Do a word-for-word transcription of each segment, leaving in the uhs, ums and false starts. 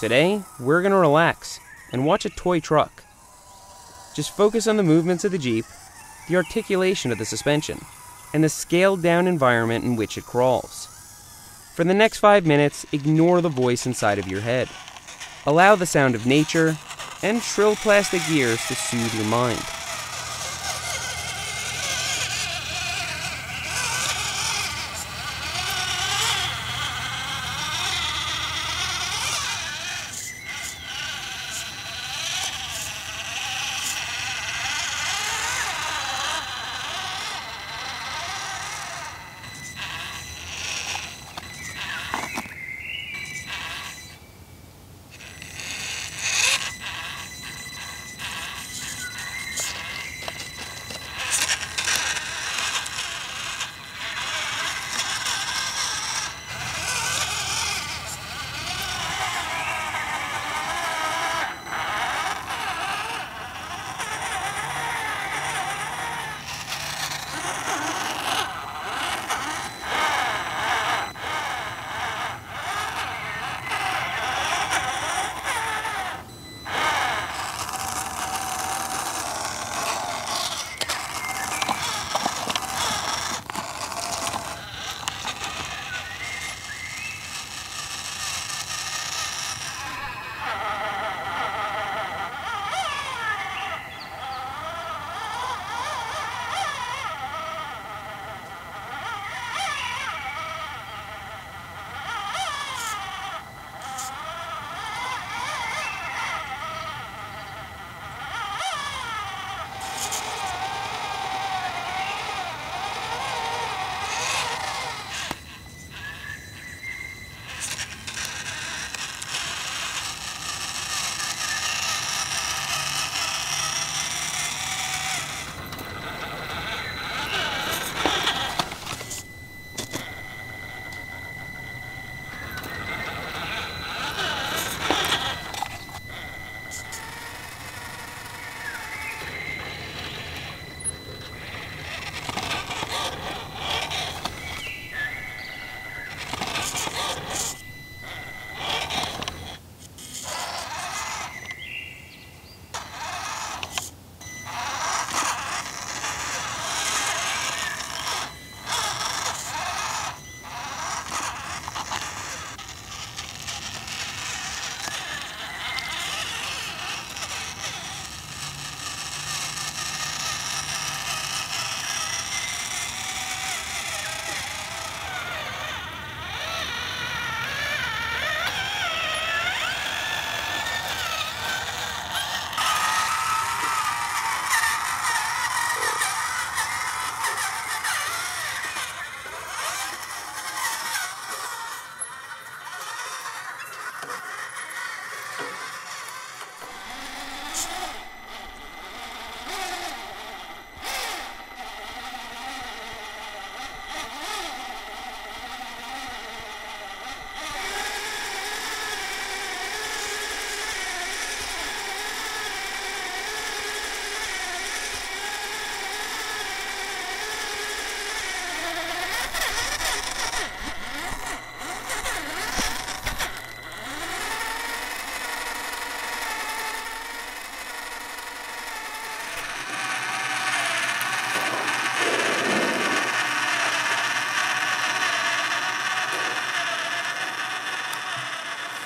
Today, we're going to relax and watch a toy truck. Just focus on the movements of the Jeep, the articulation of the suspension, and the scaled-down environment in which it crawls. For the next five minutes, ignore the voice inside of your head. Allow the sound of nature and shrill plastic gears to soothe your mind.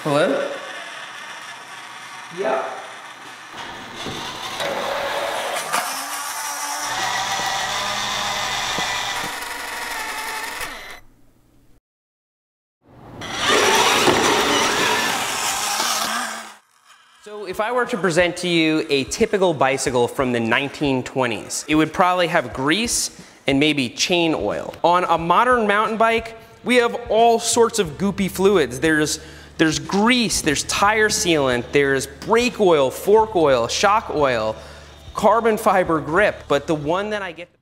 Hello? Yeah. So if I were to present to you a typical bicycle from the nineteen twenties, it would probably have grease and maybe chain oil. On a modern mountain bike, we have all sorts of goopy fluids. There's There's grease, there's tire sealant, there's brake oil, fork oil, shock oil, carbon fiber grip, but the one that I get